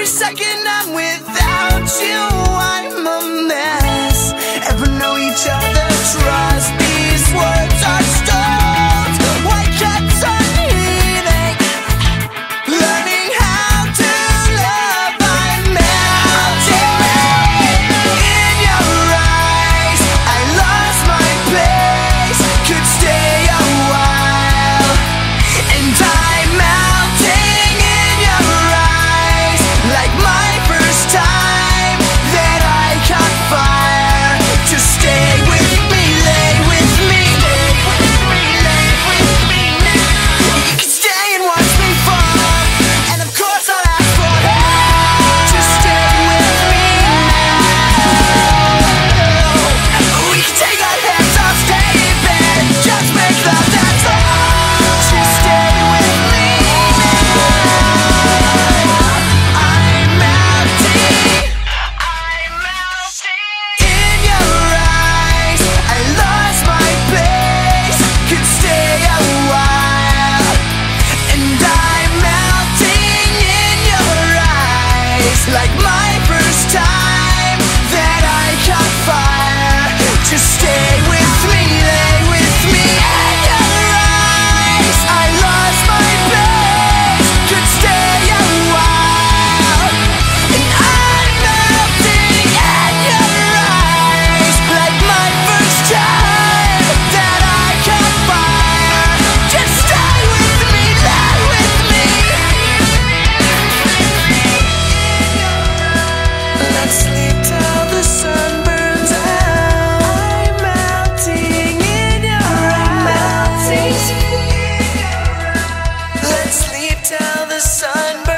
Every second I'm without you, I'm a mess. Ever know each other? Trust these words are stolen. White cats are healing, learning how to love. I'm melting in your eyes. I lost my place. Could stay a while, and I'm melting in your eyes, like my first time that I caught fire. Just stay with me, lay with me, lay with me, lay with me now. You can stay and watch me fall, and of course I'll ask for help. Just stay with me now. We can take our hands off David, just make love, that's all. Just stay with me now. I'm melting, I'm melting. In your eyes, I lost my place. Could stay a while, and I'm melting in your eyes, like my first time that I caught fire. Just stay with me, lay with me. In your eyes, I lost my place. Could stay a while, and I'm melting in your eyes, like my first time that I caught fire. Just stay with me, lay with me. Let's sleep till the sun burns out. I'm melting in your eyes. Let's sleep till the sun burns out.